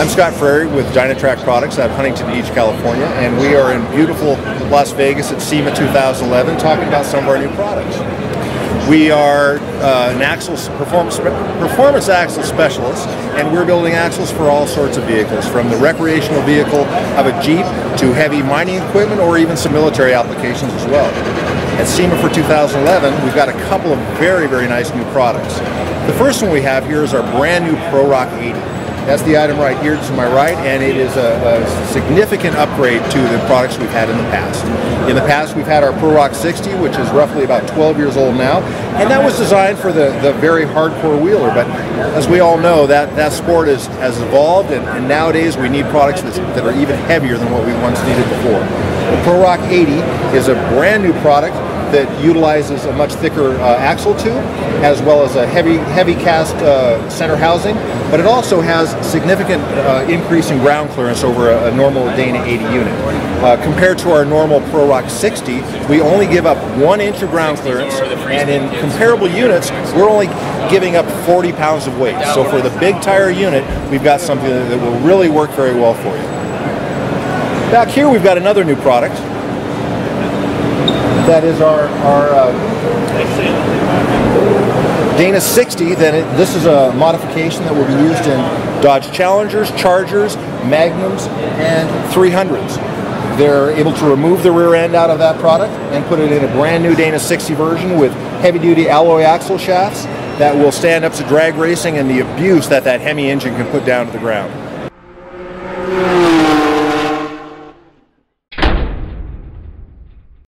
I'm Scott Frary with Dynatrac Products out of Huntington Beach, California, and we are in beautiful Las Vegas at SEMA 2011 talking about some of our new products. We are an axle performance axle specialist, and we're building axles for all sorts of vehicles, from the recreational vehicle of a Jeep to heavy mining equipment or even some military applications as well. At SEMA for 2011, we've got a couple of very, very nice new products. The first one we have here is our brand new ProRock 80. That's the item right here to my right, and it is a significant upgrade to the products we've had in the past. In the past, we've had our ProRock 60, which is roughly about 12 years old now, and that was designed for the very hardcore wheeler. But as we all know, that sport has evolved, and nowadays we need products that are even heavier than what we once needed before. The ProRock 80 is a brand new product that utilizes a much thicker axle tube, as well as a heavy cast center housing, but it also has significant increase in ground clearance over a normal Dana 80 unit. Compared to our normal ProRock 60, we only give up 1 inch of ground clearance, and in comparable units, we're only giving up 40 pounds of weight. So for the big tire unit, we've got something that will really work very well for you. Back here, we've got another new product. That is our Dana 60. This is a modification that will be used in Dodge Challengers, Chargers, Magnums, and 300s. They're able to remove the rear end out of that product and put it in a brand new Dana 60 version with heavy-duty alloy axle shafts that will stand up to drag racing and the abuse that Hemi engine can put down to the ground.